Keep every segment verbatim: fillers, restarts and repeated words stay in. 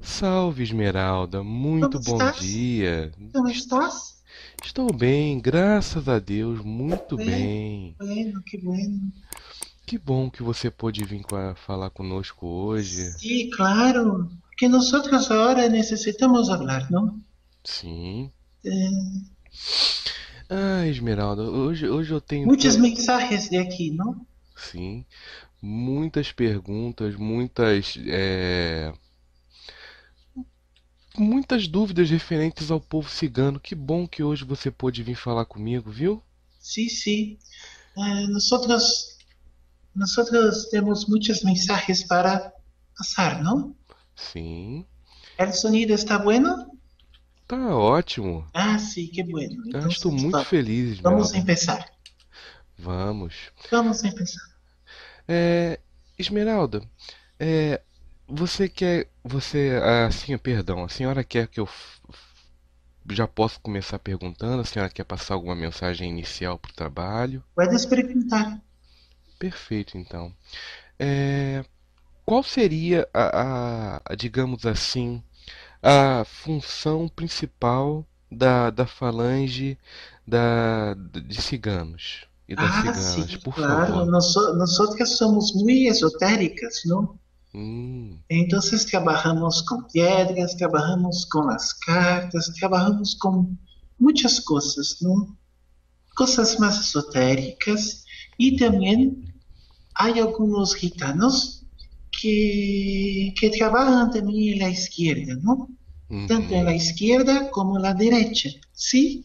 Salve, Esmeralda. Muito Como bom estás? dia. Como estás? Estou bem, graças a Deus. Muito bem. bem. Que bem. Que bom que você pôde vir falar conosco hoje. Sim, claro. Que nós agora necessitamos falar, não? Sim. É... Ah, Esmeralda, hoje, hoje eu tenho... Muitas mensagens de aqui, não? Sim. Muitas perguntas, muitas... É... Muitas dúvidas referentes ao povo cigano. Que bom que hoje você pôde vir falar comigo, viu? Sim, sim. É, nós, outros, nós outros temos muitas mensagens para passar, não? Sim. O sonido está bueno? Tá ótimo. Ah, sim, que bueno. Então, estou muito vamos, feliz. Vamos começar. Vamos. Vamos começar. É, Esmeralda, é... Você quer, você, assim, perdão, a senhora quer que eu já posso começar perguntando? A senhora quer passar alguma mensagem inicial para o trabalho? Pode perguntar. Perfeito, então. É, qual seria a, a, a, digamos assim, a função principal da, da falange da, de ciganos e das ah, ciganas, sim, por claro. favor? Nós, nós outras somos muito esotéricas, não? Hum. Então, trabalhamos com pedras, trabalhamos com as cartas, trabalhamos com muitas coisas, não? Coisas mais esotéricas. E também, há alguns gitanos que, que trabalham também na esquerda, não? Uhum. Tanto na esquerda como na direita, sim?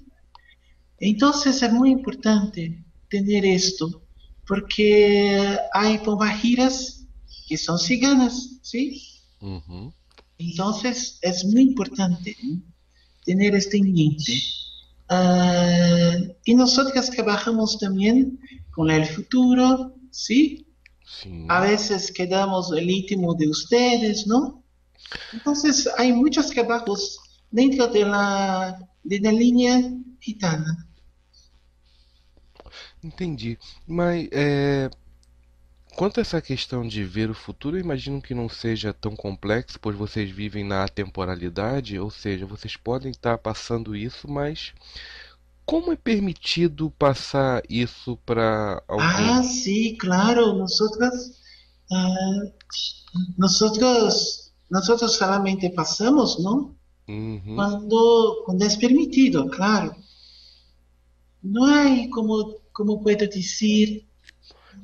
Então, é muito importante ter isto, porque há pomba giras que são ciganas, sim? Uhum. Então, é muito importante, né, ter este ambiente. Uh, e nós trabalhamos também com o futuro, sim? Sim. A vezes quedamos o íntimo de vocês, não? Então, há muitos trabalhos dentro da de de linha gitana. Entendi. Mas, é... quanto a essa questão de ver o futuro, eu imagino que não seja tão complexo, pois vocês vivem na atemporalidade, ou seja, vocês podem estar passando isso, mas como é permitido passar isso para alguém? Ah, sim, claro. Nós uh, nosotros, nosotros solamente passamos, não? Uhum. Quando, quando é permitido, claro. Não há, como, como posso dizer...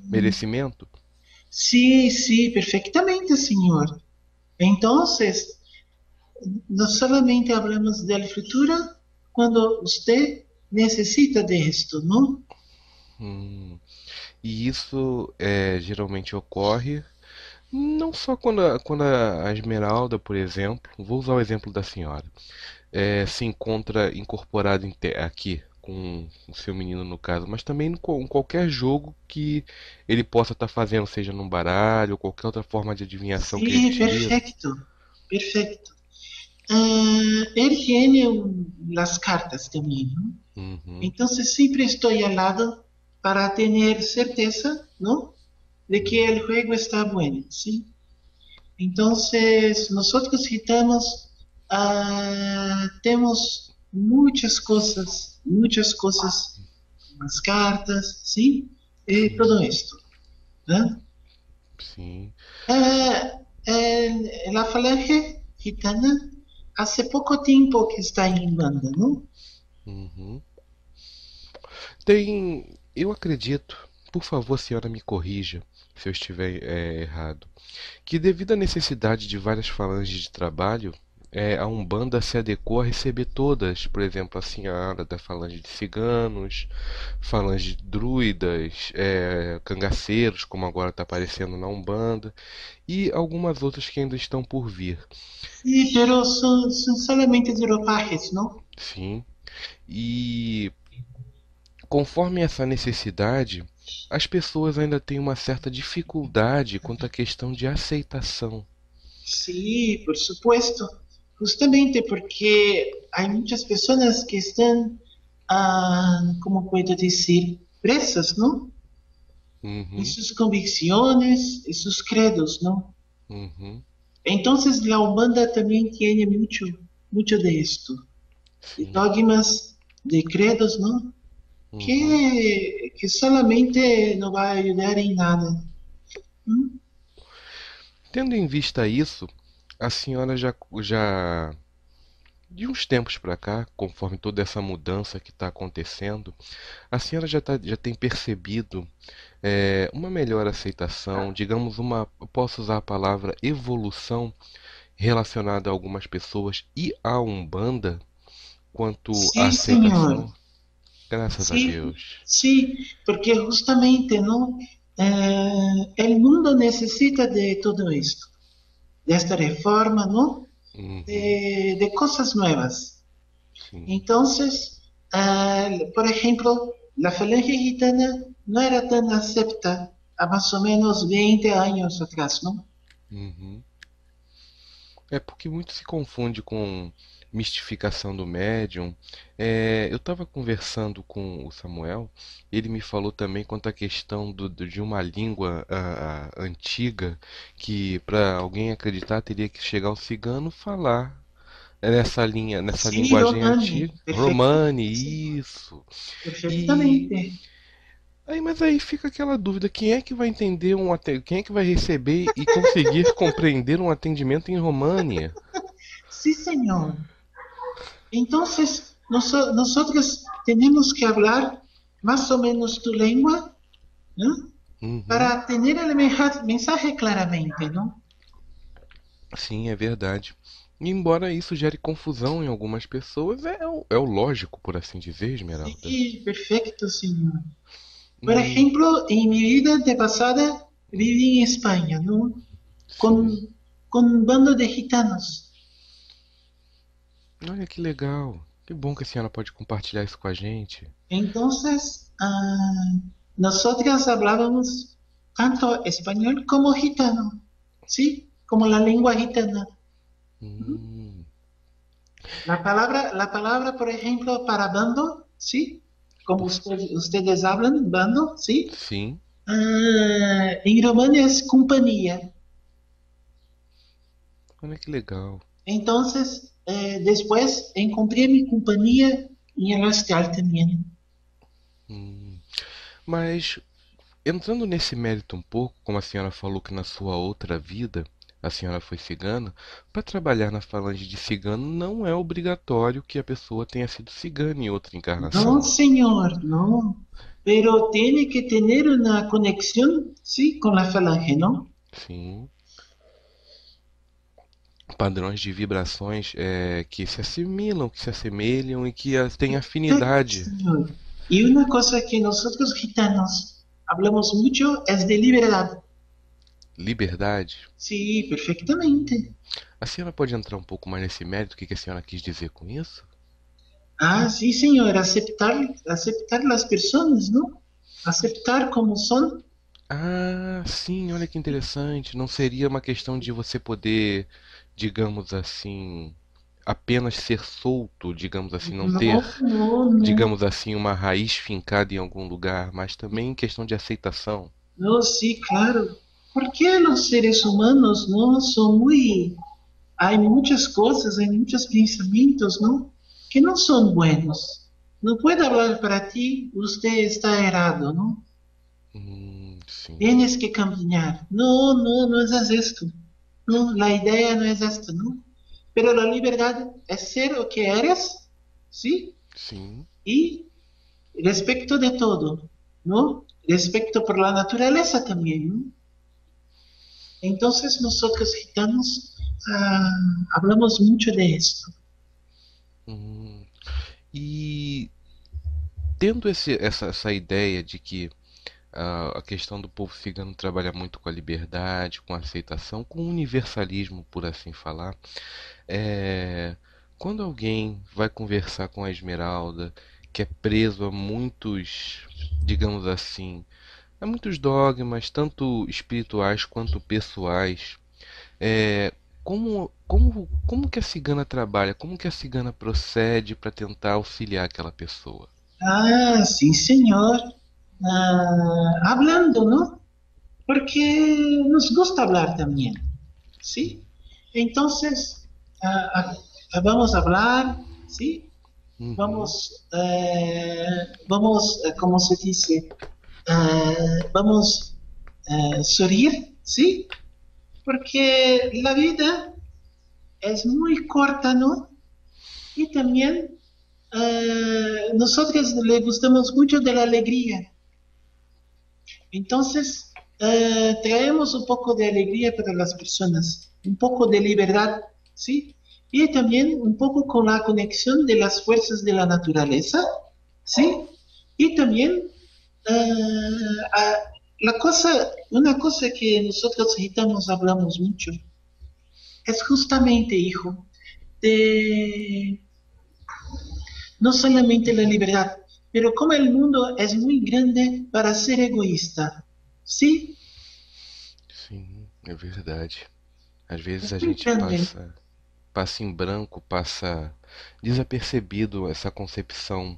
merecimento? Sim, sim, perfeitamente, senhor. Então, nós somente falamos da futuro quando você necessita disto, não? Hum. E isso é, geralmente ocorre não só quando a, quando a Esmeralda, por exemplo, vou usar o exemplo da senhora, é, se encontra incorporada em te, aqui. Com o seu menino, no caso, mas também em qualquer jogo que ele possa estar fazendo, seja num baralho ou qualquer outra forma de adivinhação. Sim, que ele perfeito, tira. perfeito. Uh, ele tem um, as cartas também, não? Uhum. Então, sempre estou ao lado para ter certeza, não? De que o jogo está bom, sim? Então, nós gritamos, uh, temos muitas coisas. Muitas coisas, umas cartas, sim? E sim. Tudo isto. Né? Sim. É, é, a falange gitana, há pouco tempo que está em Umbanda, não? Uhum. Tem, eu acredito, por favor, senhora, me corrija se eu estiver é, errado, que devido à necessidade de várias falanges de trabalho, É, a Umbanda se adequou a receber todas, por exemplo, a senhora da falange de ciganos, falange de druidas, é, cangaceiros, como agora está aparecendo na Umbanda, e algumas outras que ainda estão por vir. E gerou, são, são somente dropajes, não? Sim. E conforme essa necessidade, as pessoas ainda têm uma certa dificuldade quanto à questão de aceitação. Sim, por supuesto. Justamente porque há muitas pessoas que estão, ah, como posso dizer, presas, não? Uhum. Em suas convicções, em seus credos, não? Uhum. Entonces la Umbanda también tiene mucho, mucho de esto. Sí. Dogmas de credos, ¿no? Uh-huh. que, que solamente não vai ajudar em nada. Hum? Tendo em vista isso, a senhora já, já de uns tempos para cá, conforme toda essa mudança que está acontecendo, a senhora já, tá, já tem percebido é, uma melhor aceitação, digamos uma, posso usar a palavra evolução relacionada a algumas pessoas e à Umbanda quanto à aceitação? Senhor. Graças sí, a Deus. Sim, sí, porque justamente o eh, mundo necessita de tudo isso, desta reforma, não? Uhum. De, de coisas novas. Sim. Então, uh, por exemplo, a falange gitana não era tão aceita há mais ou menos vinte anos atrás, não? Uhum. É porque muito se confunde com mistificação do médium. É, eu estava conversando com o Samuel, ele me falou também quanto à questão do, do, de uma língua a, a, antiga que para alguém acreditar teria que chegar ao cigano falar nessa linha, nessa Sim, linguagem Romani, antiga. Romani, isso. Perfeitamente. E... Aí, mas aí fica aquela dúvida, quem é que vai entender um quem é que vai receber e conseguir compreender um atendimento em Romani? Sim, senhor. Então, nós, nós temos que falar mais ou menos tu língua, né? Uhum. Para atender a mensagem claramente, não? Sim, é verdade. E embora isso gere confusão em algumas pessoas, é, é o lógico, por assim dizer, Esmeralda. Sim, perfeito, senhor. Por uhum. exemplo, em minha vida de passada, vivi em Espanha, não? Com, com um bando de gitanos. Olha que legal, que bom que a senhora pode compartilhar isso com a gente. Então, ah, nós falávamos tanto espanhol como gitano, sim? Como a língua gitana. Hum. A palavra, a palavra, por exemplo, para bando, sim? Como ustedes, ustedes hablan, bando, sim? Sim. Ah, em romano é companhia. Olha que legal. Então, Eh, depois encontrei minha companhia em Elastal também. Hum. Mas, entrando nesse mérito um pouco, como a senhora falou que na sua outra vida a senhora foi cigana, para trabalhar na falange de cigano não é obrigatório que a pessoa tenha sido cigana em outra encarnação. Não, senhor, não. Pero tem que ter uma conexão, sim, com a falange, não? Sim. Padrões de vibrações é, que se assimilam, que se assemelham e que têm afinidade. E uma coisa que nós, gitanos, falamos muito é de liberdade. Liberdade? Sim, perfeitamente. A senhora pode entrar um pouco mais nesse mérito? O que a senhora quis dizer com isso? Ah, sim, senhora. Aceitar, aceitar as pessoas, não? Aceitar como são. Ah, sim, olha que interessante. Não seria uma questão de você poder, digamos assim, apenas ser solto, digamos assim, não, não ter, não, não. digamos assim, uma raiz fincada em algum lugar, mas também questão de aceitação. Não, sim, claro. Porque os seres humanos, não, são muito... Há muitas coisas, há muitos pensamentos, não, que não são buenos. Não pode falar para ti, você está errado, não? Hum, sim. Tienes que caminhar. Não, não, não é isso. Não, a ideia não é esta, não. Pero a liberdade é ser o que eres, sim? Sim. E respeito de todo, não? Respeito por la natureza também, não? Então, nós outros gitanos ah, falamos muito de isso. Hum. E tendo esse, essa, essa ideia de que a questão do povo cigano trabalha muito com a liberdade, com a aceitação, com o universalismo, por assim falar. É... Quando alguém vai conversar com a Esmeralda, que é preso a muitos, digamos assim, a muitos dogmas, tanto espirituais quanto pessoais, é... como, como, como que a cigana trabalha? Como que a cigana procede para tentar auxiliar aquela pessoa? Ah, sim, senhor. Uh, hablando, não? Porque nos gusta falar também, sim? Entonces, uh, uh, vamos a hablar, ¿sí? Uh-huh. Vamos, uh, vamos, uh, ¿cómo se dice? Uh, vamos a uh, sonreír, ¿sí? Porque la vida es muy corta, ¿no? Y también uh, nosotros le gustamos mucho de la alegría. Entonces, uh, traemos un poco de alegría para las personas, un poco de libertad, ¿sí? Y también un poco con la conexión de las fuerzas de la naturaleza, ¿sí? Y también uh, a, la cosa, una cosa que nosotros gitanos hablamos mucho es justamente, hijo, de no solamente la libertad, pero como el mundo es muy grande para ser egoísta, ¿sí? Sim, é verdade. Às vezes é a gente grande. passa... passa em branco, passa desapercebido essa concepção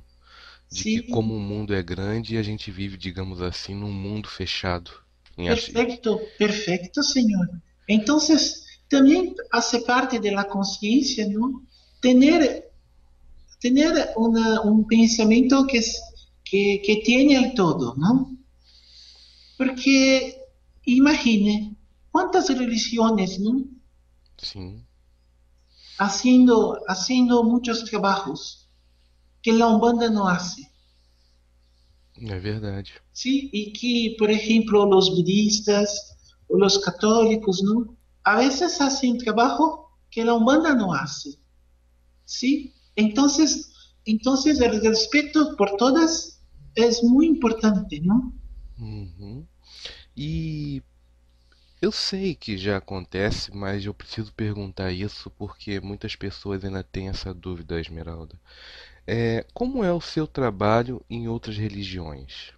de Sim. que como o mundo é grande, a gente vive, digamos assim, num mundo fechado. Perfeito, perfeito, senhor. Então, também faz parte da consciência, não? Ter, ter uma, um pensamento que que que tenha o todo, não? Porque imagine quantas religiões, não? Sim. Haciendo, haciendo muchos trabajos que la Umbanda no hace. Es verdad. Sí, y que, por ejemplo, los budistas o los católicos, ¿no? A veces hacen trabajo que la Umbanda no hace. Sí, entonces, entonces el respeto por todas es muy importante, ¿no? Uhum. Y... eu sei que já acontece, mas eu preciso perguntar isso porque muitas pessoas ainda têm essa dúvida, Esmeralda. É, como é o seu trabalho em outras religiões?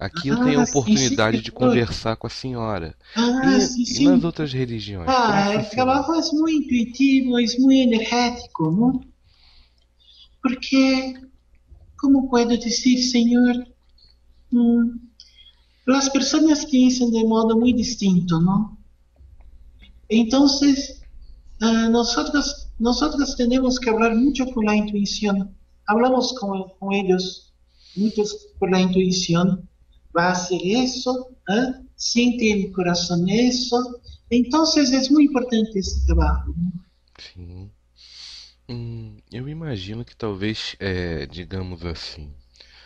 Aqui ah, eu tenho a oportunidade sim, de conversar com a senhora. Ah, e, sim, sim. E nas outras religiões? Ah, o trabalho é muito intuitivo, é muito energético, não? Porque, como posso dizer, senhor... Hum, as pessoas pensam de modo muito distinto, não? Então, uh, nós nós temos que falar muito por a intuição. Falamos com, com eles muito por a intuição. Vai fazer isso, eh? Sente no coração isso. Então, é muito importante esse trabalho. Não? Sim. Hum, eu imagino que talvez, é, digamos assim,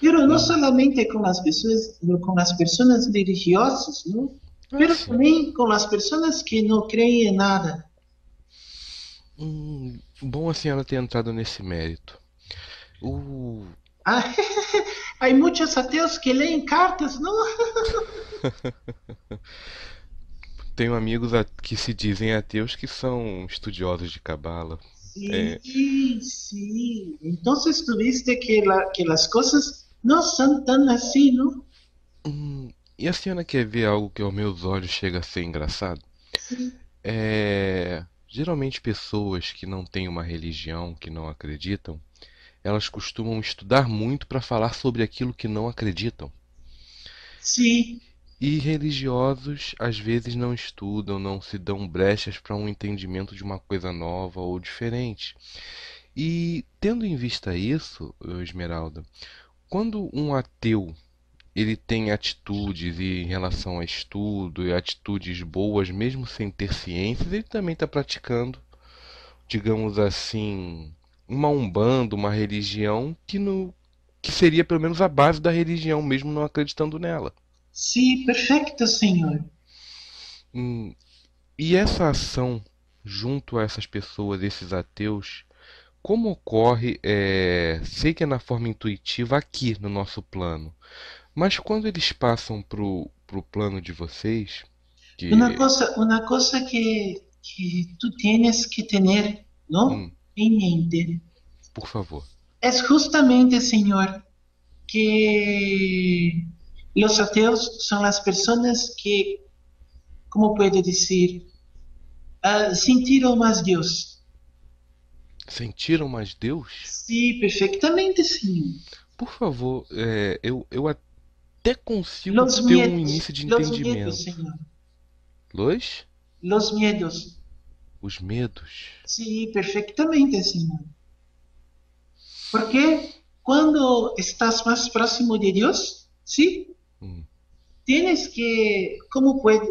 pero não somente com as pessoas, com as pessoas religiosas, não? Mas ah, também com as pessoas que não creem em nada. Hum, bom a senhora ter entrado nesse mérito. Uh. Ah, há muitos ateus que leem cartas, não? Tenho amigos que se dizem ateus que são estudiosos de cabala. Sim, é. sim. Então, tu viste que, la, que as coisas não são tão assim, não? Hum, e a senhora quer ver algo que aos meus olhos chega a ser engraçado? Sim. É, geralmente pessoas que não têm uma religião, que não acreditam, elas costumam estudar muito para falar sobre aquilo que não acreditam. Sim. E religiosos às vezes não estudam, não se dão brechas para um entendimento de uma coisa nova ou diferente. E tendo em vista isso, Esmeralda, quando um ateu ele tem atitudes em relação a estudo e atitudes boas, mesmo sem ter ciências, ele também está praticando, digamos assim, uma umbanda, uma religião que, no, que seria pelo menos a base da religião, mesmo não acreditando nela. Sim, perfeito, senhor. Hum, e essa ação junto a essas pessoas, esses ateus, como ocorre, é, sei que é na forma intuitiva aqui no nosso plano, mas quando eles passam para o plano de vocês... Que... Uma coisa, uma coisa que, que tu tens que ter, não? Hum. Em mente. Por favor. É justamente, senhor, que os ateus são as pessoas que, como posso dizer, uh, sentiram mais Deus. Sentiram mais Deus? Sim, perfeitamente sim. Por favor, é, eu, eu até consigo los ter miedos, um início de los entendimento. Los medos, senhor. Los? Los medos. os medos. Sim, perfeitamente, Senhor. Porque quando estás mais próximo de Deus, sim, hum. tienes que, como pode,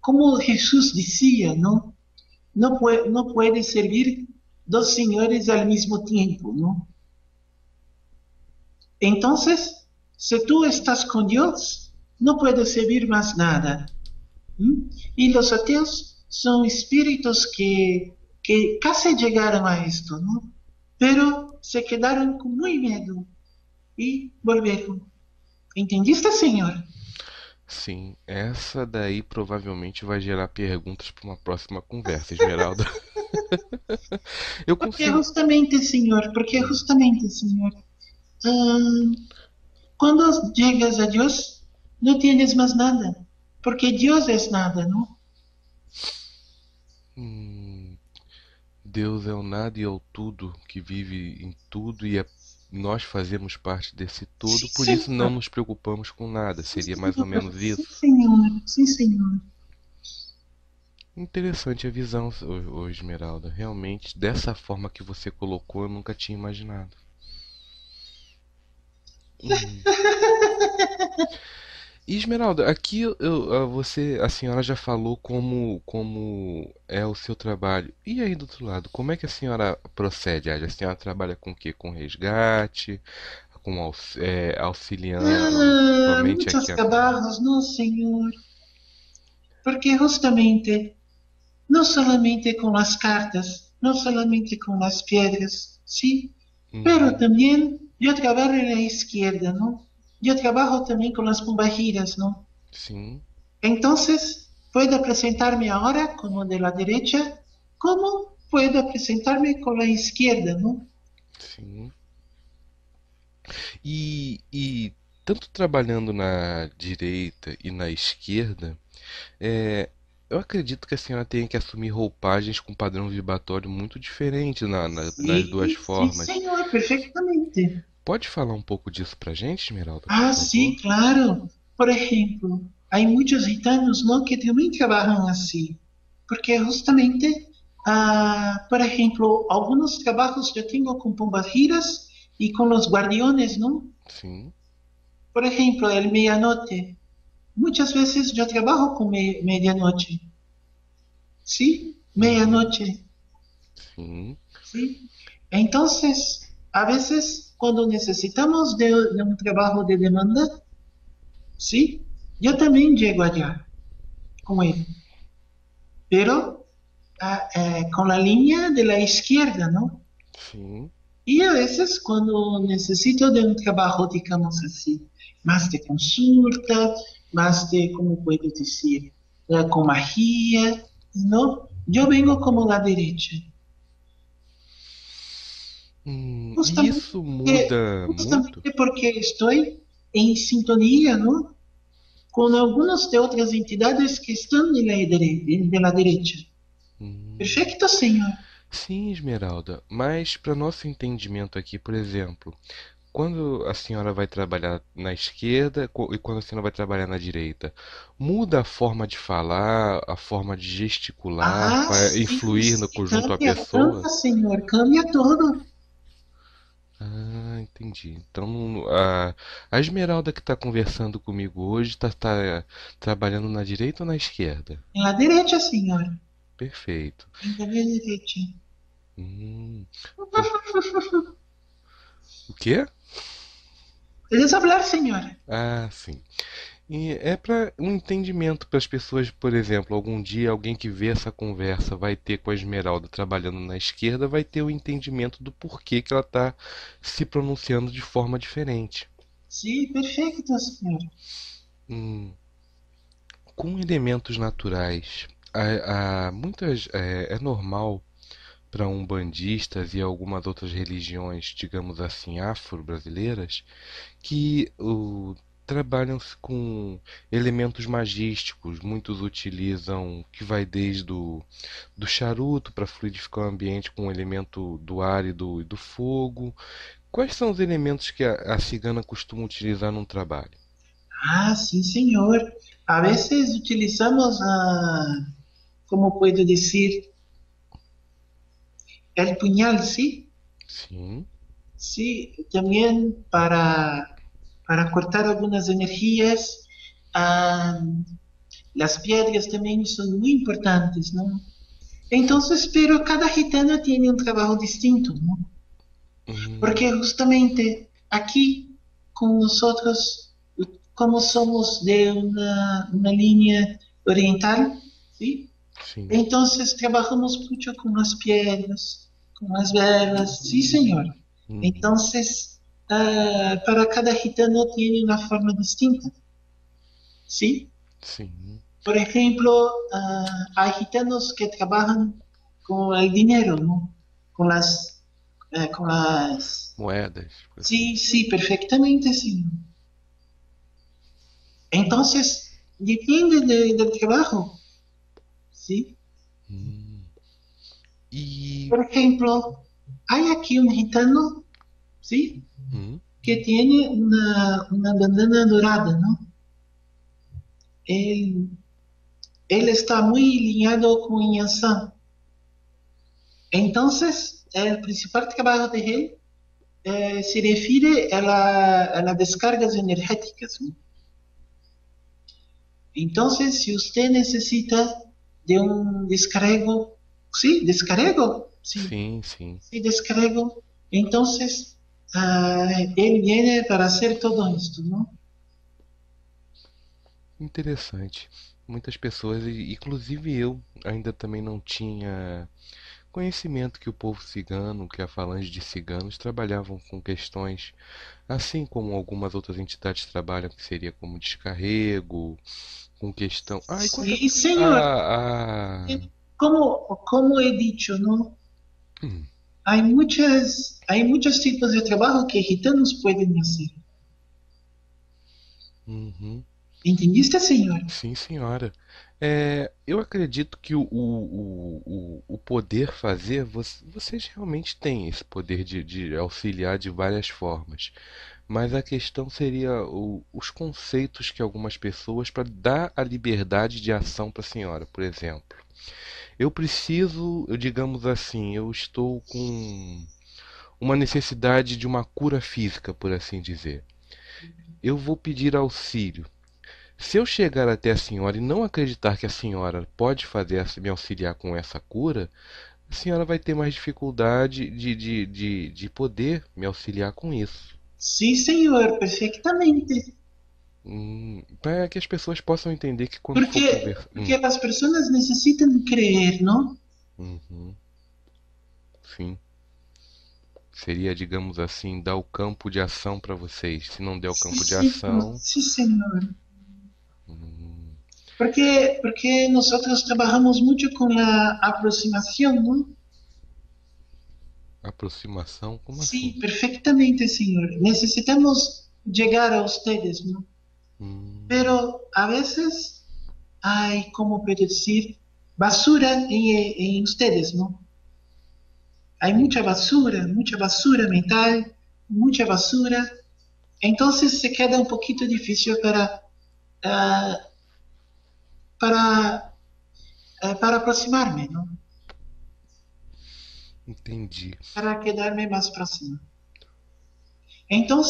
como Jesus dizia, não, não pode, não pode servir dos senhores ao mesmo tempo, não? Então, se tu estás com Deus, não pode servir mais nada. Hum? E os ateus são espíritos que que quase chegaram a isto, não? Pero se quedaram com muito medo e voltaram. Entendiste, Senhor? Sim, essa daí provavelmente vai gerar perguntas para uma próxima conversa, Esmeralda. Eu consigo... Porque justamente, Senhor, porque justamente, Senhor, hum, quando chegas a Deus, não tienes mais nada. Porque Deus é nada, não? Hum, Deus é o nada e é o tudo, que vive em tudo e é, nós fazemos parte desse todo, sim, por senhor. Isso não nos preocupamos com nada. Sim, seria mais senhor. Ou menos isso? Sim, Senhor. Sim, Senhor. Interessante a visão, ô Esmeralda. Realmente, dessa forma que você colocou, eu nunca tinha imaginado. Hum. Esmeralda, aqui eu, você, a senhora já falou como, como é o seu trabalho. E aí do outro lado, como é que a senhora procede? A senhora trabalha com o quê? Com resgate? Com aux, é, auxiliando? Ah, muitos trabalhos, não, Senhor. Porque justamente, não somente com as cartas, não somente com as pedras, sim? Hum. Pero também, eu trabalho na esquerda, não? Eu trabalho também com as Pomba Giras, não? Sim. Então, posso apresentar-me agora como de la derecha, como posso apresentar-me com a esquerda, não? Sim. E, e tanto trabalhando na direita e na esquerda, é, eu acredito que a senhora tenha que assumir roupagens com padrão vibratório muito diferente na, na, sim, nas duas formas. Sim, Senhor, perfeitamente. Pode falar um pouco disso pra gente, Esmeralda? Ah, sim, claro. Por exemplo, há muitos gitanos, não, que também trabalham assim. Porque justamente, ah, por exemplo, alguns trabalhos eu tenho com Pombas Giras e com os guardiões, não? Sim. Por exemplo, a meia-noite. Muitas vezes eu trabalho com me meia-noite. Sim? Meia-noite. Sim. Sim. Então, a vezes... Quando necessitamos de, de um trabalho de demanda, sim, eu também chego allá com ele. Pero a, eh, com a linha de la esquerda, não? Sim. E a vezes, quando necessito de um trabalho, digamos assim, mais de consulta, mais de, como posso dizer, com magia, não? Eu venho como a direita. Hum, justamente, isso muda justamente muito? Porque estou em sintonia, não? Com algumas de outras entidades que estão de la direita. Hum. Perfeito, Senhor. Sim, Esmeralda. Mas para nosso entendimento aqui, por exemplo, quando a senhora vai trabalhar na esquerda e quando a senhora vai trabalhar na direita, muda a forma de falar, a forma de gesticular, ah, para sim, influir sim, no conjunto da pessoa? Cambia, Senhor, cambia tudo. Ah, entendi. Então, a, a Esmeralda que está conversando comigo hoje está tá, trabalhando na direita ou na esquerda? Na direita, senhora. Perfeito. Na direita. Hum. O quê? Podes falar, senhora. Ah, sim. E é para um entendimento para as pessoas, por exemplo, algum dia alguém que vê essa conversa vai ter com a Esmeralda trabalhando na esquerda, vai ter o entendimento do porquê que ela está se pronunciando de forma diferente. Sim, perfeito, senhora. Hum. Com elementos naturais, há, há muitas, é, é normal para umbandistas e algumas outras religiões, digamos assim, afro-brasileiras, que o trabalham-se com elementos magísticos, muitos utilizam que vai desde o, do charuto para fluidificar o ambiente com o elemento do ar e do, do fogo. Quais são os elementos que a, a cigana costuma utilizar num trabalho? Ah, sim, senhor. Às vezes utilizamos, ah, como posso dizer, el puñal, ¿sí? Sí. Sí, también para, para cortar algunas energías. Um, las piedras también son muy importantes, ¿no? Entonces, pero cada gitana tiene un trabajo distinto, ¿no? Uh-huh. Porque justamente aquí con nosotros, como somos de una, una línea oriental, ¿sí? Sí. Entonces trabajamos mucho con las piedras, con las velas, sí, señor. Uh-huh. Entonces, uh, para cada gitano tiene una forma distinta, ¿sí? Sí. Por ejemplo, uh, hay gitanos que trabajan con el dinero, ¿no? Con las, uh, con las... moedas. Pues. Sí, sí, perfectamente, sí. Entonces, depende de, del trabajo, ¿sí? Mm. Y... por ejemplo, hay aquí un gitano, ¿sí? Mm. Que tiene una, una bandana dorada, ¿no? Él... ele está muito ligado com Iñanzan. Então, o principal trabalho dele eh, se refere a, a descargas energéticas. Então, se você necessita de um descarrego, sim, sí, descarrego, sim, sim, sim, sí, descarrego, então uh, ele vem para fazer tudo isso, não? Interessante. Muitas pessoas, inclusive eu, ainda também não tinha conhecimento que o povo cigano, que a falange de ciganos trabalhavam com questões, assim como algumas outras entidades trabalham, que seria como descarrego, com questão... Ah, e quando... Sim, senhor. Ah, ah... Como, como é dito, não? Hum. Há muitas, há muitos tipos de trabalho que gitanos podem fazer. Uhum. Entendiste, senhora? Sim, senhora. É, eu acredito que o, o, o, o poder fazer, vocês realmente têm esse poder de, de auxiliar de várias formas. Mas a questão seria o, os conceitos que algumas pessoas, para dar a liberdade de ação para a senhora, por exemplo. Eu preciso, eu digamos assim, eu estou com uma necessidade de uma cura física, por assim dizer. Eu vou pedir auxílio. Se eu chegar até a senhora e não acreditar que a senhora pode fazer, me auxiliar com essa cura, a senhora vai ter mais dificuldade de, de, de, de poder me auxiliar com isso. Sim, senhor, perfeitamente. Hum, para que as pessoas possam entender que quando porque, for conversa... Porque hum. as pessoas necessitam crer, não? Uhum. Sim. Seria, digamos assim, dar o campo de ação para vocês. Se não der o campo sim, de ação... Sim, senhor. Porque, porque nós trabalhamos muito com a aproximação, não? Aproximação? Como assim? Sim, perfeitamente, senhor. Necessitamos chegar a vocês, não? Hum. Pero, a vezes, há, como posso dizer, basura em, em vocês, não? Há muita basura, muita basura mental, muita basura. Então, se queda um pouquinho difícil para... Uh, para, uh, para aproximar-me, não? Entendi. Para quedar-me mais próximo. Então,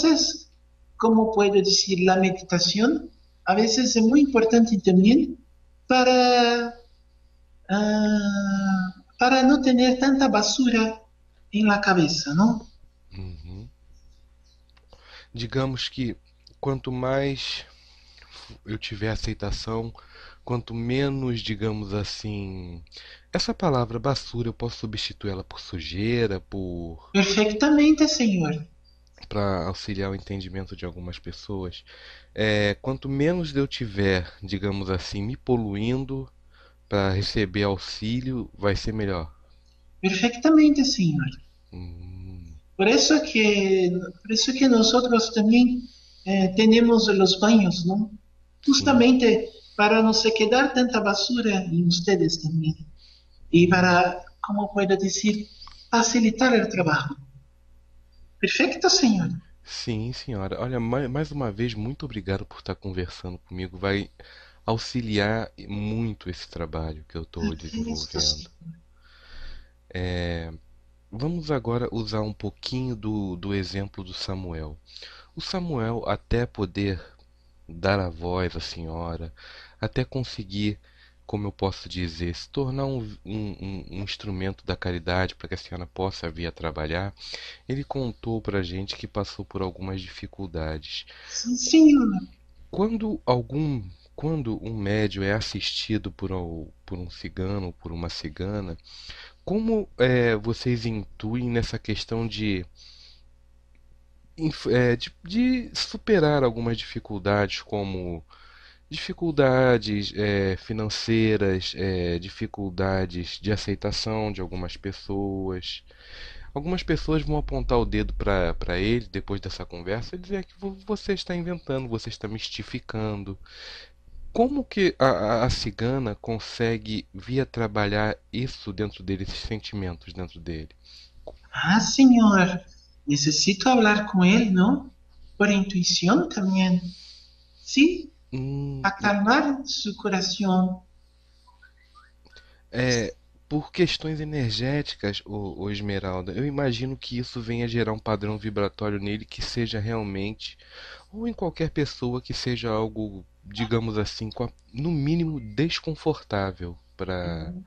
como posso dizer, a meditação, a vezes é muito importante também para uh, para não ter tanta basura na cabeça, não? Uhum. Digamos que quanto mais eu tiver aceitação, quanto menos, digamos assim, essa palavra basura, eu posso substituí-la por sujeira, por... Perfeitamente, senhor. Para auxiliar o entendimento de algumas pessoas. É, quanto menos eu tiver, digamos assim, me poluindo para receber auxílio, vai ser melhor. Perfeitamente, senhor. Hum. Por isso que, por isso que nós também eh, temos os banhos, não? Justamente para não se quedar tanta basura em vocês também. E para, como posso dizer, facilitar o trabalho. Perfeito, senhora? Sim, senhora. Olha, mais uma vez, muito obrigado por estar conversando comigo. Vai auxiliar muito esse trabalho que eu estou desenvolvendo. É, Vamos agora usar um pouquinho do, do exemplo do Samuel. O Samuel, até poder dar a voz à senhora, até conseguir, como eu posso dizer, se tornar um, um, um instrumento da caridade para que a senhora possa vir a trabalhar, ele contou para a gente que passou por algumas dificuldades. Sim, senhora. Quando, algum, quando um médium é assistido por, por um cigano ou por uma cigana, como é, vocês intuem nessa questão de... De, de superar algumas dificuldades, como dificuldades é, financeiras, é, dificuldades de aceitação de algumas pessoas. Algumas pessoas vão apontar o dedo para ele depois dessa conversa e dizer que você está inventando, você está mistificando. Como que a, a, a cigana consegue vir a trabalhar isso dentro dele, esses sentimentos dentro dele? Ah, senhor... Necesito hablar con él, ¿no? Por intuición también. Sí. Hum, acalmar su coração. É, por questões energéticas, o, o Esmeralda, eu imagino que isso venha gerar um padrão vibratório nele que seja realmente, ou em qualquer pessoa, que seja algo, digamos assim, com a, no mínimo desconfortável para... Uhum.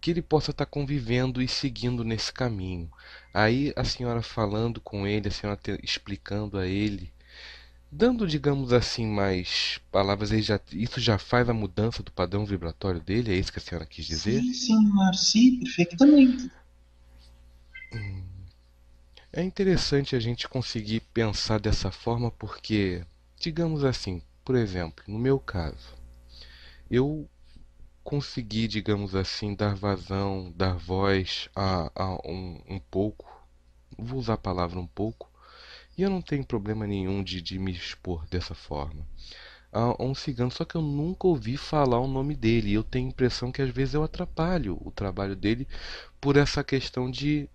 que ele possa estar convivendo e seguindo nesse caminho. Aí a senhora falando com ele, a senhora te, explicando a ele, dando, digamos assim, mais palavras, ele já, isso já faz a mudança do padrão vibratório dele? É isso que a senhora quis dizer? Sim, senhor, sim, perfeitamente. É interessante a gente conseguir pensar dessa forma porque, digamos assim, por exemplo, no meu caso, eu... conseguir, digamos assim, dar vazão, dar voz a, a um, um pouco, vou usar a palavra um pouco, e eu não tenho problema nenhum de, de me expor dessa forma, a, a um cigano, só que eu nunca ouvi falar o nome dele, e eu tenho a impressão que às vezes eu atrapalho o trabalho dele por essa questão de,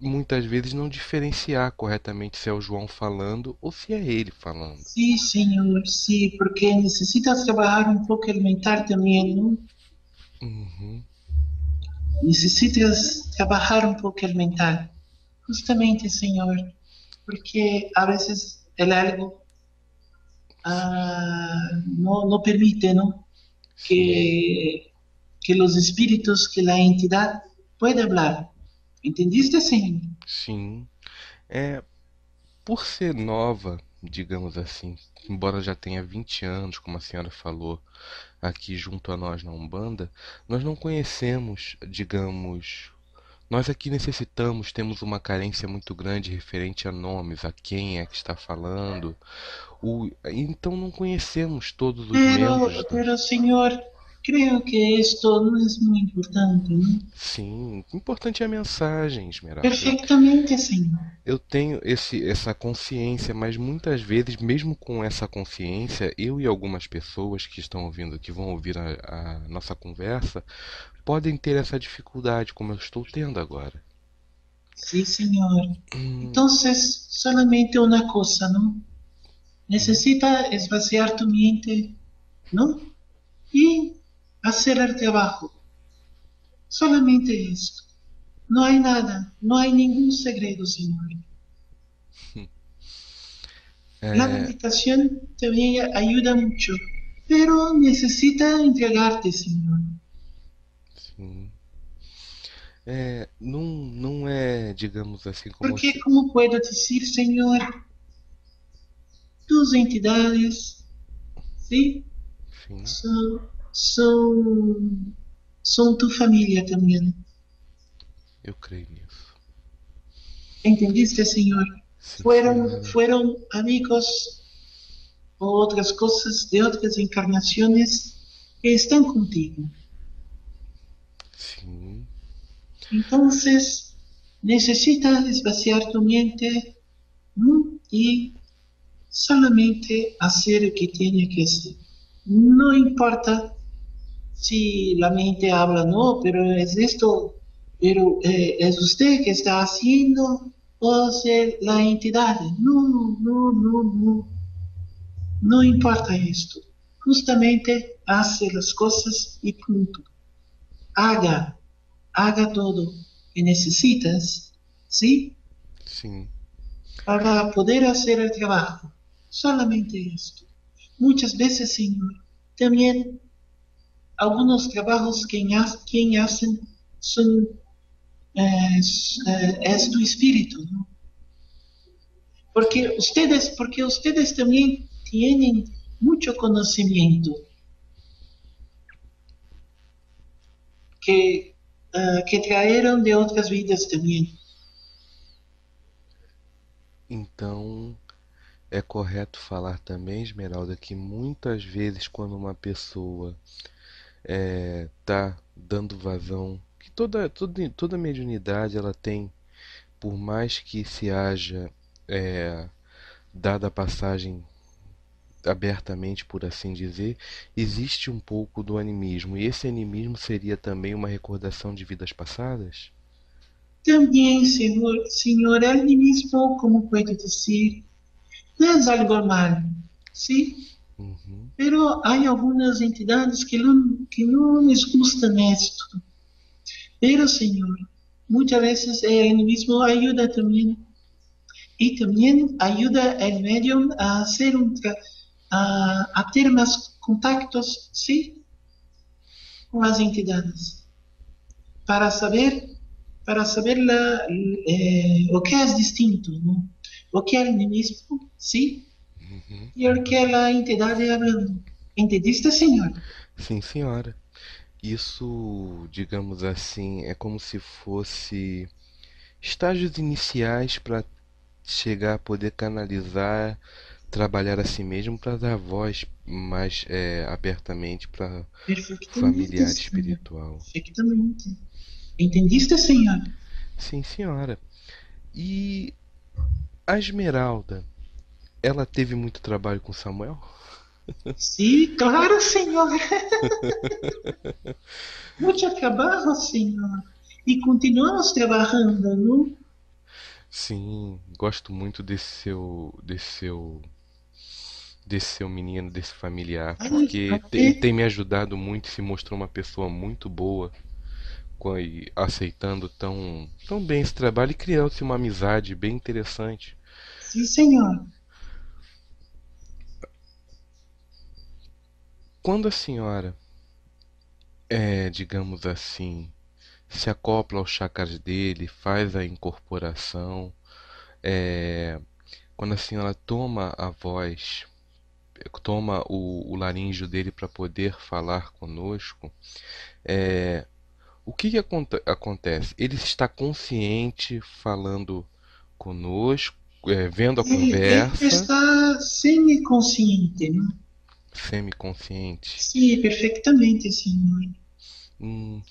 muitas vezes, não diferenciar corretamente se é o João falando ou se é ele falando. Sim, senhor, sim, porque necessitas trabalhar um pouco elementar também, não? Uhum. Necessitas trabalhar um pouco elementar, justamente, senhor, porque a vezes é algo ah, não, não permite, não? Que, que os espíritos, que a entidade pode falar. Entendiste assim? Sim. É, por ser nova, digamos assim, embora já tenha vinte anos, como a senhora falou aqui junto a nós na Umbanda, nós não conhecemos, digamos... Nós aqui necessitamos, temos uma carência muito grande referente a nomes, a quem é que está falando. O, então não conhecemos todos os membros. Pero, senhor... Creio que isto não é muito importante, né? Sim, o importante é a mensagem, Esmeralda. Perfeitamente, sim. Eu tenho esse, essa consciência, mas muitas vezes, mesmo com essa consciência, eu e algumas pessoas que estão ouvindo, que vão ouvir a, a nossa conversa, podem ter essa dificuldade, como eu estou tendo agora. Sim, senhor. Hum... Então, somente uma coisa, não? Necessita esvaziar tu mente, não? E... hacer el trabajo. Solamente esto. No hay nada, no hay ningún segredo, señor. Eh... La meditación también ayuda mucho, pero necesita entregarte, señor. Sim. É, não, não é, digamos assim, como... Porque, se... como puedo decir, señor, tus entidades, ¿sí? Sim. Son... São, são tua família também. Eu creio nisso. Entendiste, senhor? Sim, foram, senhora. Foram amigos ou outras coisas de outras encarnações que estão contigo. Sim. Então, necessitas esvaziar tu mente hum, e somente fazer o que tem que ser. Não importa. Si la mente habla, no, pero es esto, pero eh, es usted que está haciendo o ser la entidad. No, no, no, no. No importa esto. Justamente hace las cosas y punto. Haga, haga todo. que necesitas, ¿sí? Sí. Para poder hacer el trabajo. Solamente esto. Muchas veces, Señor, también algunos trabajos que quien hacen son, eh, es tu espíritu, ¿no? Porque ustedes, porque ustedes también tienen mucho conocimiento que, uh, que traíram de outras vidas também. Então, é correto falar também, Esmeralda, que muitas vezes quando uma pessoa está é, dando vazão, que toda, toda, toda mediunidade ela tem, por mais que se haja é, dada a passagem abertamente, por assim dizer, existe um pouco do animismo. E esse animismo seria também uma recordação de vidas passadas? Também, senhor, senhor, o animismo, como posso dizer, não é algo mal, sim? Uhum. Pero há algumas entidades que não, que não nos gustam isto. Pero, senhor, muitas vezes o animismo ajuda também. E também ajuda o médium a ser um A, a ter mais contactos, sim, com as entidades, para saber, para saber la, eh, o que é distinto, não? O que é animismo, sim, uhum. E o que é a entidade, entendiste, senhora? Sim, senhora. Isso, digamos assim, é como se fosse estágios iniciais para chegar a poder canalizar, trabalhar a si mesmo para dar voz mais é, abertamente para o familiar espiritual. Perfeitamente. Entendiste, senhora? Sim, senhora. E a Esmeralda, ela teve muito trabalho com Samuel? Sim, claro, senhora. Muito trabalho, senhora. E continuamos trabalhando, não? Sim, gosto muito desse seu... Desse seu... desse seu menino, desse familiar, porque ai, tem, tem me ajudado muito, se mostrou uma pessoa muito boa, e aceitando tão, tão bem esse trabalho e criando-se uma amizade bem interessante. Sim, senhor. Quando a senhora, é, digamos assim, se acopla aos chakras dele, faz a incorporação, é, quando a senhora toma a voz, toma o, o laríngeo dele para poder falar conosco, é, o que, que aconte acontece? Ele está consciente falando conosco, é, vendo a ele, conversa. Ele está semiconsciente, né? Semiconsciente. Sim, perfeitamente, senhor. Hum,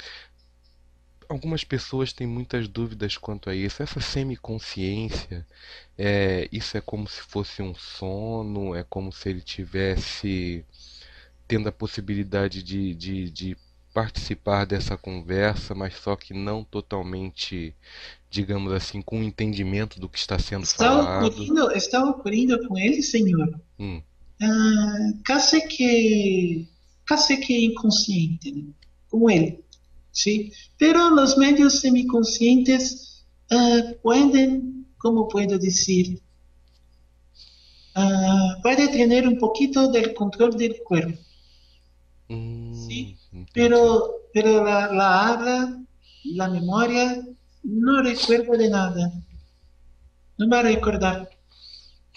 algumas pessoas têm muitas dúvidas quanto a isso. Essa semiconsciência, é, isso é como se fosse um sono, é como se ele tivesse tendo a possibilidade de, de, de participar dessa conversa, mas só que não totalmente, digamos assim, com o entendimento do que está sendo está falado. Ocorrendo, está ocorrendo com ele, senhor, hum. ah, quase que, quase que inconsciente, né? Como ele. Sí, pero los medios semiconscientes uh, pueden, como puedo decir, uh, puede tener un poquito del control del cuerpo, mm, sí, pero, pero la, la habla, la memoria, no recuerdo de nada, no va a recordar.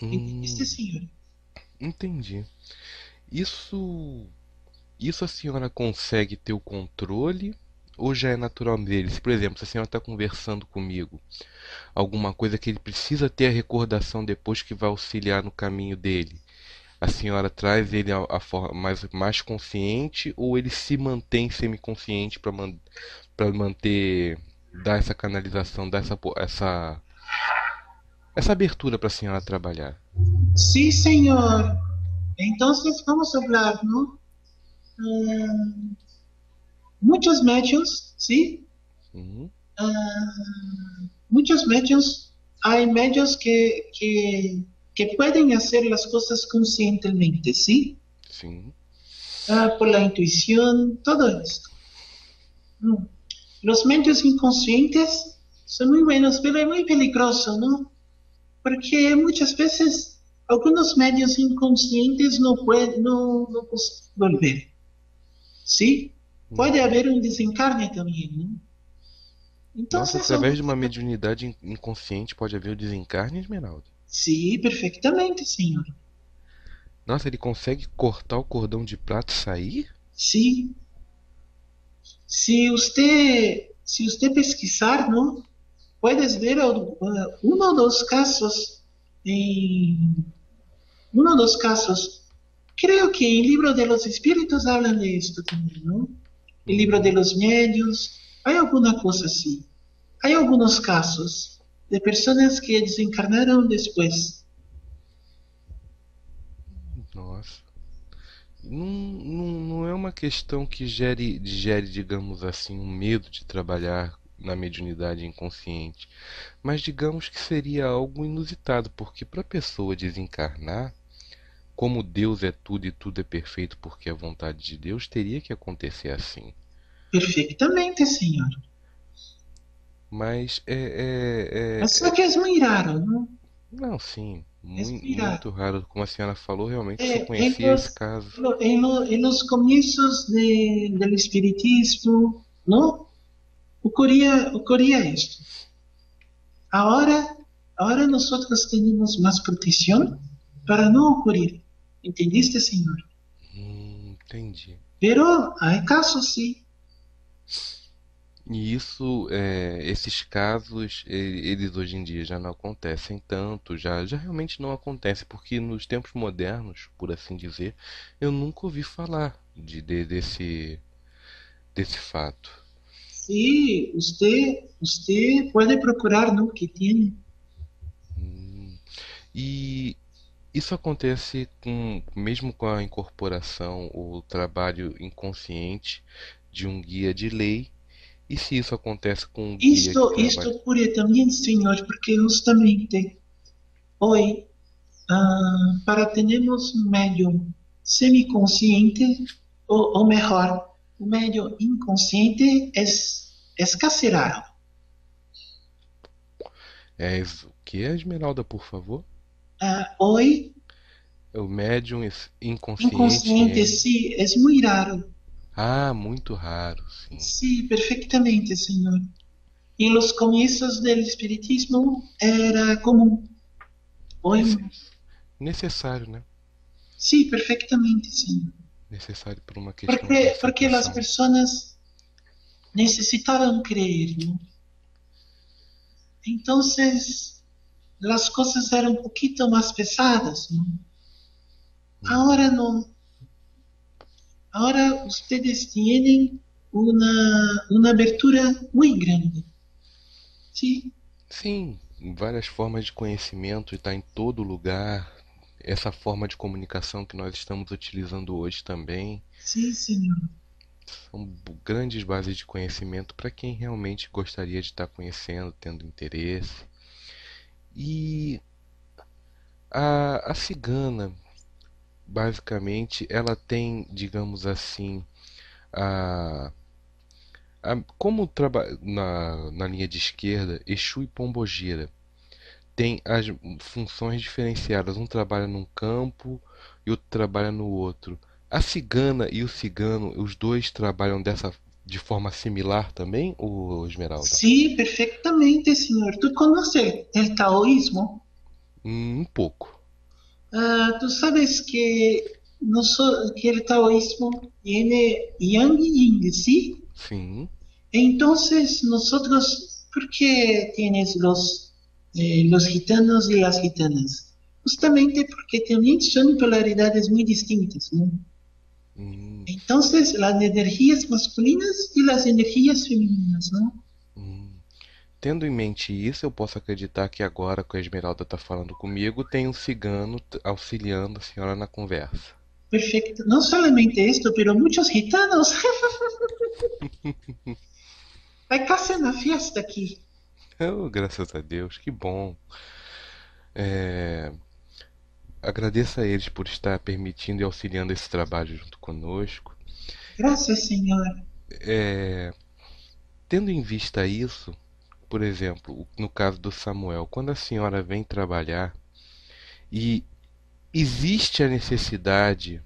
Mm, este senhor. Entendi. Isso, isso a senhora consegue ter o controle? Ou já é natural deles? Por exemplo, se a senhora está conversando comigo, alguma coisa que ele precisa ter a recordação depois que vai auxiliar no caminho dele, a senhora traz ele a, a forma mais, mais consciente, ou ele se mantém semiconsciente para man, manter, dar essa canalização, dar essa, essa, essa abertura para a senhora trabalhar? Sim, senhor. Então, vamos falar, não? Hum... Muitos médios, sim? Uhum. Uh, muitos médios, há médios que, que, que podem fazer as coisas conscientemente, sim? Sim. Uh, por la intuição, tudo isso. Hum. Os médios inconscientes son muy buenos, pero es muy peligroso, ¿no? Porque muchas veces algunos medios inconscientes no pueden no, no volver, ¿sí? Pode haver um desencarne também, né? Então, nossa, através de uma mediunidade inconsciente pode haver o desencarne, Esmeralda? Sim, perfeitamente, senhor. Nossa, ele consegue cortar o cordão de prata e sair? Sim. Se você, se você pesquisar, não, pode ver um dos casos, em um dos casos, creio que em Livro de los Espíritos falam disso também, não? El Libro de los Médios, há alguma coisa assim. Há alguns casos de pessoas que desencarnaram depois. Nossa. Não, não, não é uma questão que gere, gere, digamos assim, um medo de trabalhar na mediunidade inconsciente. Mas digamos que seria algo inusitado, porque para a pessoa desencarnar, como Deus é tudo e tudo é perfeito porque é a vontade de Deus, teria que acontecer assim. Perfeitamente, senhor. Mas é... é, é Mas só que é muito raro, não? Não, sim. Muito, muito raro. Como a senhora falou, realmente é, se conhecia los, esse caso. Em, lo, em los começos de, do Espiritismo, não? Ocorria, ocorria isto. Agora, agora nós temos mais proteção para não ocorrer. Entendiste, senhor? Hum, entendi. Pero há casos, sim. E isso, é, esses casos, eles hoje em dia já não acontecem tanto, já, já realmente não acontece, porque nos tempos modernos, por assim dizer, eu nunca ouvi falar de, de, desse, desse fato. Sim, você, você pode procurar no que tem. Hum, e... Isso acontece com, mesmo com a incorporação ou trabalho inconsciente de um guia de lei, e se isso acontece com um guia de lei? Isto ocorre também, senhor, porque justamente hoje, ah, para termos um médium semiconsciente, ou, ou melhor, um médium inconsciente, é, é casi raro. É o que, Esmeralda, por favor? Uh, hoje, o médium inconsciente, inconsciente é... sim, é muito raro. Ah, muito raro, sim. Sim, perfeitamente, senhor. Em los começos do Espiritismo era comum. Hoje... Necessário, né? Sim, perfeitamente, senhor. Necessário por uma questão... Porque, porque as pessoas necessitavam crer, não? Então... as coisas eram um pouquinho mais pesadas, não? Agora não. Agora vocês têm uma, uma abertura muito grande. Sim? Sim, várias formas de conhecimento, está em todo lugar. Essa forma de comunicação que nós estamos utilizando hoje também. Sim, senhor. São grandes bases de conhecimento para quem realmente gostaria de estar conhecendo, tendo interesse. E a, a cigana, basicamente, ela tem, digamos assim, a, a, como traba, na, na linha de esquerda, Exu e Pomba Gira tem as funções diferenciadas. Um trabalha num campo e outro trabalha no outro. A cigana e o cigano, os dois trabalham dessa de forma similar também, ou Esmeralda? Sim, perfeitamente, senhor. Tu conhece o Taoísmo? Um pouco. Uh, tu sabes que que o Taoísmo tem Yang e Ying, sim? Sim. Então, nós, por que tienes os eh, gitanos e as gitanas? Justamente porque também são polaridades muito distintas, não? Hum. Então, as energias masculinas e as energias femininas, não? Hum. Tendo em mente isso, eu posso acreditar que agora que a Esmeralda está falando comigo, tem um cigano auxiliando a senhora na conversa. Perfeito. Não somente isso, mas muitos gitanos. Vai casar na festa aqui. Oh, graças a Deus, que bom. É... Agradeço a eles por estar permitindo e auxiliando esse trabalho junto conosco. Graças, senhor. É, tendo em vista isso, por exemplo, no caso do Samuel, quando a senhora vem trabalhar e existe a necessidade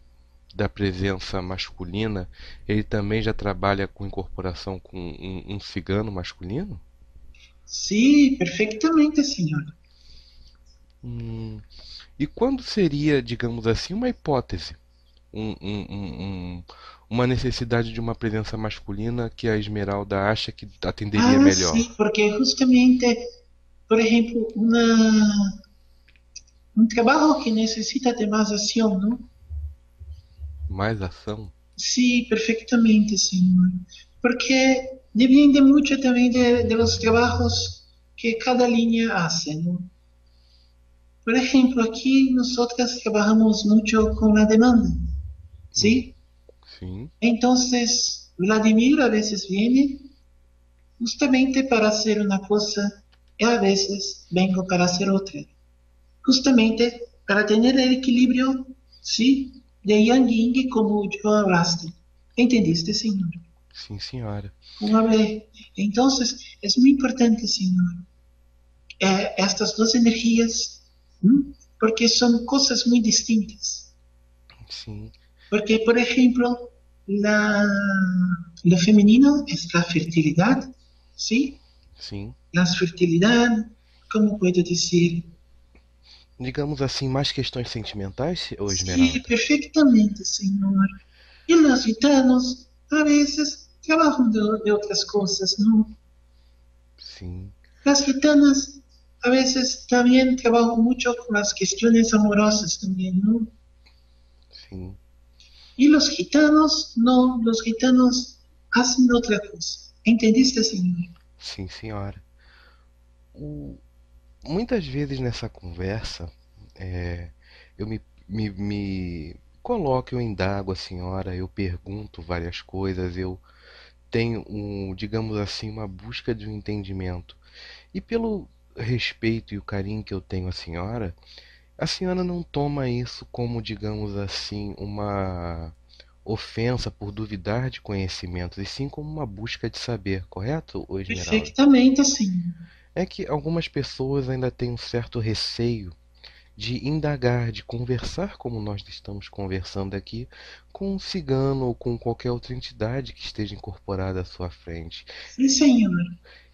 da presença masculina, ele também já trabalha com incorporação com um, um cigano masculino? Sim, perfeitamente, senhora. Hum, e quando seria, digamos assim, uma hipótese, um, um, um, uma necessidade de uma presença masculina que a Esmeralda acha que atenderia ah, melhor? Sim, porque justamente, por exemplo, uma, um trabalho que necessita de mais ação, não? Mais ação? Sim, perfeitamente, senhor. Porque depende muito também de, de los trabalhos que cada linha faz, não? Por exemplo, aqui nós trabalhamos muito com a demanda, ¿sí? Sim. Então, Vladimir a vezes vem justamente para fazer uma coisa e a vezes vengo para fazer outra. Justamente para ter o equilíbrio, ¿sí? De Yang Ying, como eu falaste. Entendiste, senhor? Sim, senhora. Então, é muito importante, senhor, eh, estas duas energias, porque são coisas muito distintas. Sim. Porque, por exemplo, la, lo feminino é a fertilidade, sim? Sim. A fertilidade, como posso dizer? Digamos assim, mais questões sentimentais, ou Esmeralda? Sim, perfeitamente, senhor. E os gitanos, a vezes, trabalham de, de outras coisas, não? Sim. As gitanas, a vezes também trabalho muito com as questões amorosas também, não? Sim. E os gitanos, não, os gitanos fazem outra coisa. Entendiste, senhor? Sim, senhora. O... Muitas vezes nessa conversa, é, eu me, me, me coloco, eu indago a senhora, eu pergunto várias coisas, eu tenho, um, digamos assim, uma busca de um entendimento. E pelo respeito e o carinho que eu tenho à senhora, a senhora não toma isso como, digamos assim, uma ofensa por duvidar de conhecimentos, e sim como uma busca de saber, correto, Esmeralda? Perfeitamente, sim. É que algumas pessoas ainda têm um certo receio de indagar, de conversar, como nós estamos conversando aqui, com um cigano ou com qualquer outra entidade que esteja incorporada à sua frente. Sim, senhor.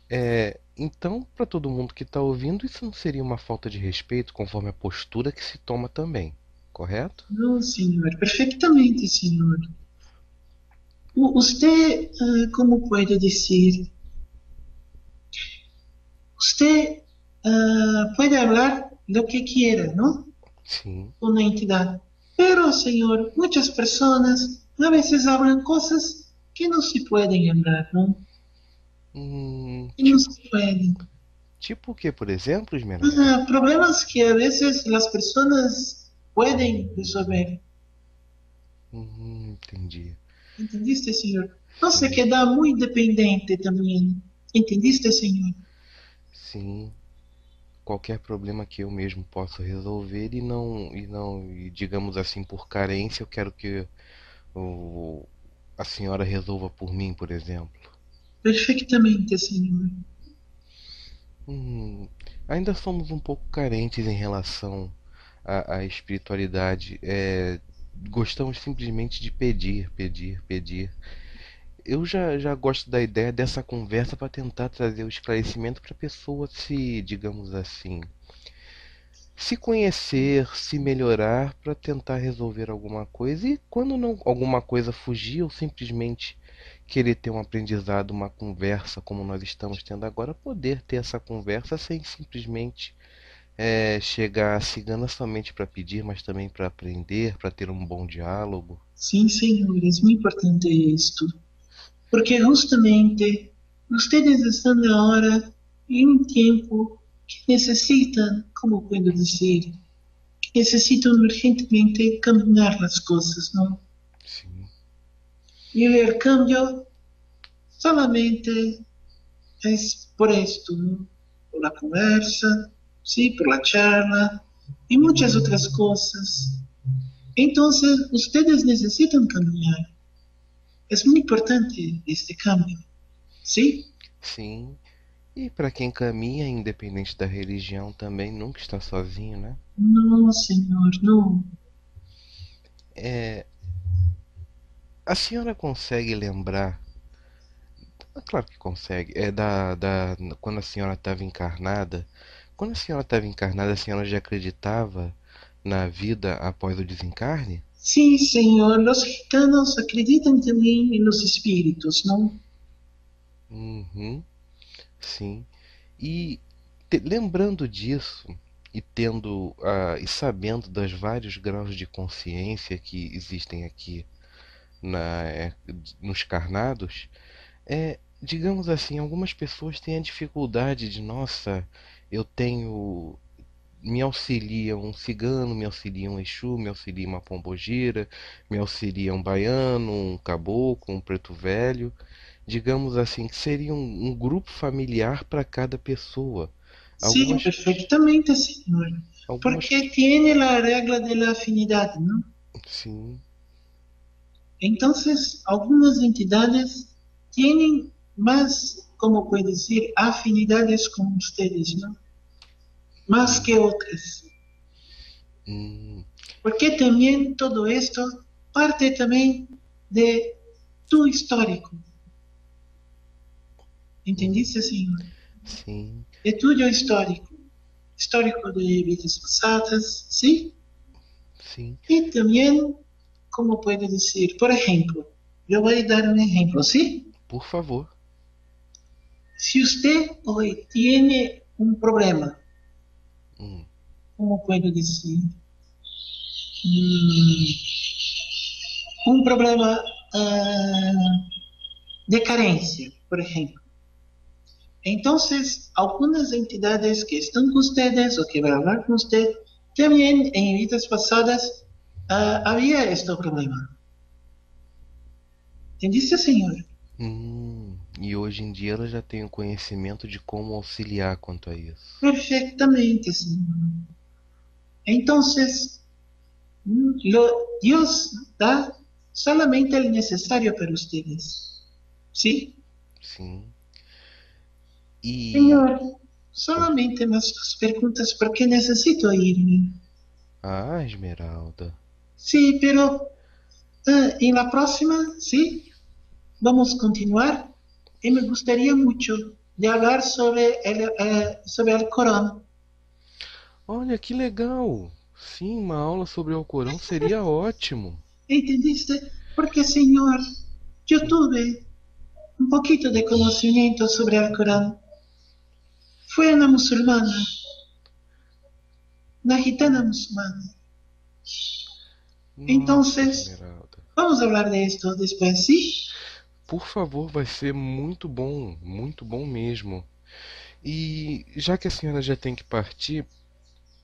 É, então, para todo mundo que está ouvindo, isso não seria uma falta de respeito, conforme a postura que se toma também, correto? Não, senhor. Perfeitamente, senhor. Você, como pode dizer, você uh, pode falar do que quiera, não? Sim. Com a entidade. Mas, senhor, muitas pessoas, a vezes, falam coisas que não se podem lembrar, não? Hum, que tipo, não se podem. Tipo o que, por exemplo, Esmeralda? Uh, problemas que a vezes as pessoas podem resolver. Hum, entendi. Entendiste, senhor? Não se queda muito dependente também. Entendiste, senhor? Sim. Qualquer problema que eu mesmo posso resolver e não, e não e digamos assim, por carência, eu quero que o, a senhora resolva por mim, por exemplo. Perfeitamente, senhor. Hum, ainda somos um pouco carentes em relação à, à espiritualidade. É, gostamos simplesmente de pedir, pedir, pedir. Eu já, já gosto da ideia dessa conversa para tentar trazer o esclarecimento para a pessoa se, digamos assim, se conhecer, se melhorar para tentar resolver alguma coisa. E quando não, alguma coisa fugir ou simplesmente querer ter um aprendizado, uma conversa como nós estamos tendo agora, poder ter essa conversa sem simplesmente é, chegar à cigana somente para pedir, mas também para aprender, para ter um bom diálogo. Sim, senhor, é muito importante isto. Porque justamente vocês estão na hora e um tempo que necessitam, como posso dizer, necessitam urgentemente caminhar as coisas, não? Sim. E o cambio solamente é por isto, não? Por a conversa, sim, por a charla e muitas outras coisas. Então, vocês necessitam caminhar. É muito importante este câmbio, sim? Sim, E para quem caminha, independente da religião, também nunca está sozinho, né? Não, senhor, não. É... A senhora consegue lembrar... Claro que consegue. É da, da... Quando a senhora estava encarnada... Quando a senhora estava encarnada, a senhora já acreditava na vida após o desencarne? Sim, senhor. Os gitanos acreditam também nos espíritos, não? Uhum. Sim. E te, lembrando disso e tendo uh, e sabendo dos vários graus de consciência que existem aqui na, é, nos carnados, é, digamos assim, algumas pessoas têm a dificuldade de, nossa, eu tenho, me auxilia um cigano, me auxilia um exu, me auxilia uma pomba gira, me auxilia um baiano, um caboclo, um preto velho. Digamos assim, que seria um, um grupo familiar para cada pessoa. Algumas... Sim, perfeitamente, senhor. Algumas... Porque tem a regra da afinidade, não? Sim. Então, algumas entidades têm mais, como pode dizer, afinidades com vocês, não? Mais que outras. Hum. Porque também todo isto parte também de tu histórico. Entendiste, senhor? Sim. É tudo histórico. Histórico de vidas passadas, sim? Sim. E também, como pode dizer, por exemplo, eu vou dar um exemplo, sim? Por favor. Se você hoje tem um problema, hum. como pode dizer, um problema uh, de carência, por exemplo. Então, algumas entidades que estão com vocês ou que vão falar com vocês, também em vidas passadas uh, havia este problema. Entendiste, senhor? Hum, e hoje em dia ela já tem o conhecimento de como auxiliar quanto a isso. Perfeitamente, senhor. Então, Deus dá somente o necessário para vocês. Sim? Sim. E... Senhor, somente umas perguntas porque necessito ir. Ah, Esmeralda. Sim, sí, pero uh, em la próxima, sim, sí, vamos continuar. E me gostaria muito de falar sobre el, uh, sobre o Corão. Olha, que legal. Sim, uma aula sobre o Corão seria ótimo. Entendiste? Porque, senhor, eu tive um pouquinho de conhecimento sobre o Corão. Foi na muçulmana, na gitana muçulmana. Nossa, então, vamos falar disso depois, sim? Por favor, vai ser muito bom, muito bom mesmo. E já que a senhora já tem que partir,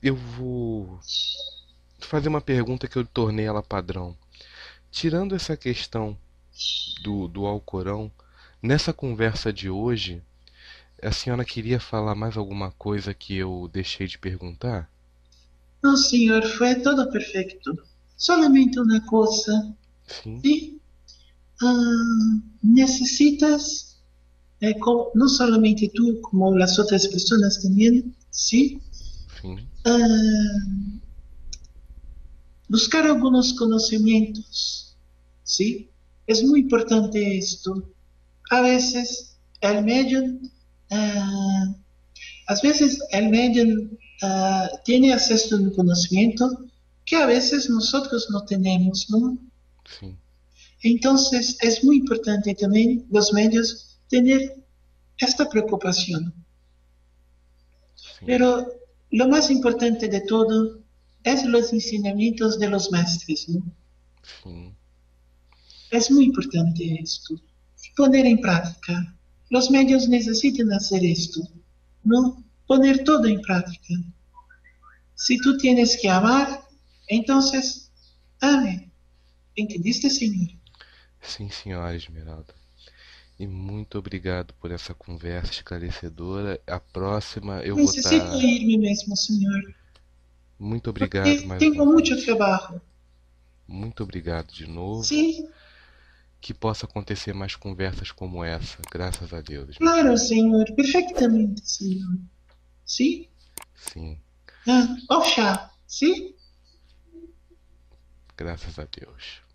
eu vou fazer uma pergunta que eu tornei ela padrão. Tirando essa questão do, do Alcorão, nessa conversa de hoje... A senhora queria falar mais alguma coisa que eu deixei de perguntar? Não, senhor, foi tudo perfeito. Somente uma coisa. Sim. E, uh, necessitas, eh, com, não somente tu, como as outras pessoas também, sim? Sim. Uh, buscar alguns conhecimentos, sim? É muito importante isto. A vezes, o médium... Uh, às vezes o médium uh, tem acesso a um conhecimento que a vezes nós não temos, não? Sim. Então é muito importante também os médios ter esta preocupação. Mas o mais importante de tudo é os ensinamentos de los mestres, não? Sim. É muito importante isto. Poner em prática. Os médios necessitam fazer isto, não? Poner tudo em prática. Se tu tienes que amar, então, ame. Entendiste, senhor? Sim, senhora Esmeralda. E muito obrigado por essa conversa esclarecedora. A próxima eu Necessito vou estar... Necessito ir-me mesmo, senhor. Muito obrigado. Porque mais tenho muito trabalho. Muito obrigado de novo. Sim. que possa acontecer mais conversas como essa, graças a Deus. Claro, senhor, perfeitamente, senhor. Sim? Sim. Ah, o chá, sim? Graças a Deus.